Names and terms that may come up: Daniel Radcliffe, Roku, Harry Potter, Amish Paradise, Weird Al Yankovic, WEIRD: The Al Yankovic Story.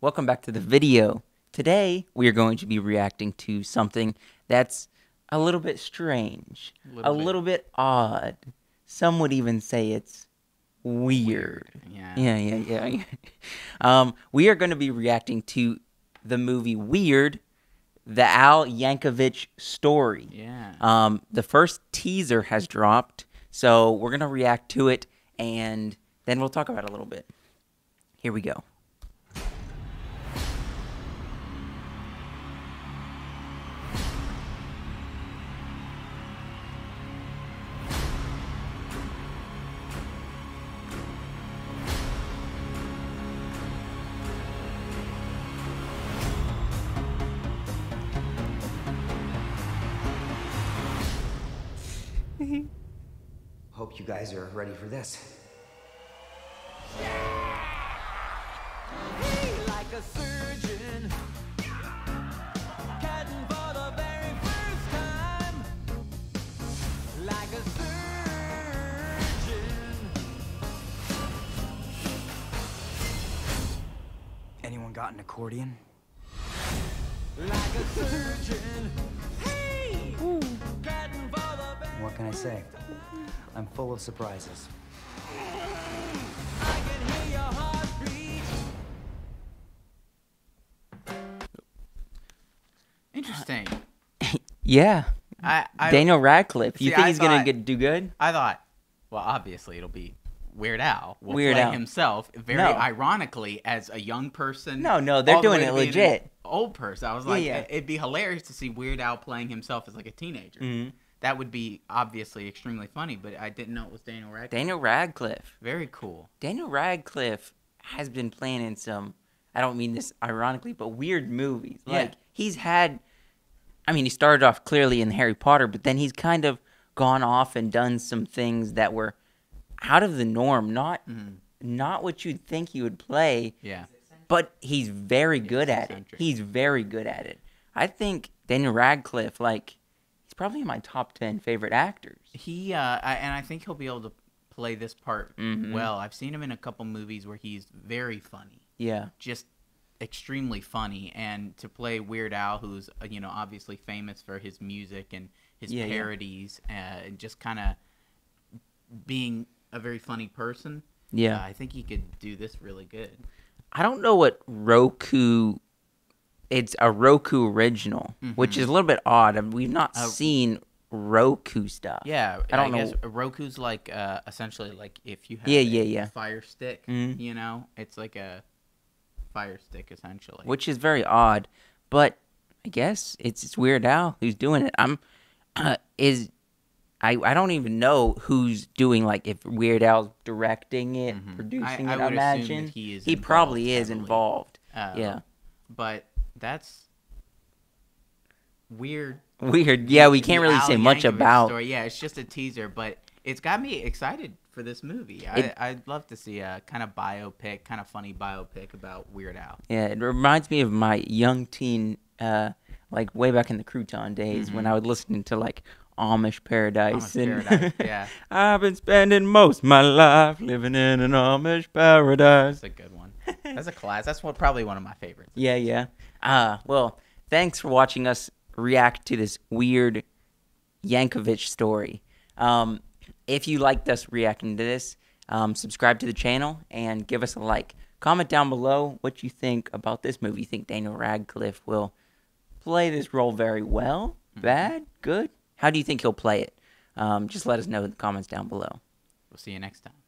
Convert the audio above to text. Welcome back to the video. Today, we are going to be reacting to something that's a little bit strange, a little bit odd. Some would even say it's weird. Yeah. We are going to be reacting to the movie Weird, the Al Yankovic Story. Yeah. The first teaser has dropped, so we're going to react to it, and then we'll talk about it a little bit. Here we go. Hope you guys are ready for this. Hey, like a surgeon, cutting for the very first time. Like a surgeon. Anyone got an accordion? Like a surgeon. Hey! Ooh. What can I say? I'm full of surprises. I can hear your heartbeat. Interesting. Yeah. Daniel Radcliffe. You think he's going to do good? I thought, well, obviously it'll be Weird Al. We'll play himself very ironically as a young person. No, they're doing it legit. Old person. I was like, It'd be hilarious to see Weird Al playing himself as like a teenager. Mm-hmm. That would be obviously extremely funny, but I didn't know it was Daniel Radcliffe. Daniel Radcliffe. Very cool. Daniel Radcliffe has been playing in some, I don't mean this ironically, but weird movies. Yeah. Like, he's had, I mean, he started off clearly in Harry Potter, but then he's kind of gone off and done some things that were out of the norm, not what you'd think he would play. Yeah. But he's very good at it. He's very good at it. I think Daniel Radcliffe, like, probably in my top 10 favorite actors. He and I think he'll be able to play this part well. I've seen him in a couple movies where he's very funny. Yeah, just extremely funny. And to play Weird Al, who's obviously famous for his music and his parodies, and just kind of being a very funny person. Yeah, I think he could do this really good. I don't know what Roku. It's a Roku original, which is a little bit odd. I mean, we've not seen Roku stuff. Yeah, I guess Roku's like essentially like if you have a Fire Stick, it's like a Fire Stick essentially, which is very odd. But I guess it's Weird Al who's doing it. I don't even know who's doing, like, if Weird Al's directing it, producing it. I imagine that he probably is involved. But. That's weird. Weird. Yeah, we can't really say much about. Yeah, it's just a teaser, but it's got me excited for this movie. I'd love to see a kind of biopic, kind of funny biopic about Weird Al. Yeah, it reminds me of my young teen, like way back in the crouton days when I would listen to like Amish Paradise. Yeah. I've been spending most of my life living in an Amish paradise. That's a good one. That's a class. That's probably one of my favorites. Yeah. Well, thanks for watching us react to this Weird Yankovic Story. If you liked us reacting to this, subscribe to the channel and give us a like. Comment down below what you think about this movie. You think Daniel Radcliffe will play this role very well? Bad? Good? How do you think he'll play it? Just let us know in the comments down below. We'll see you next time.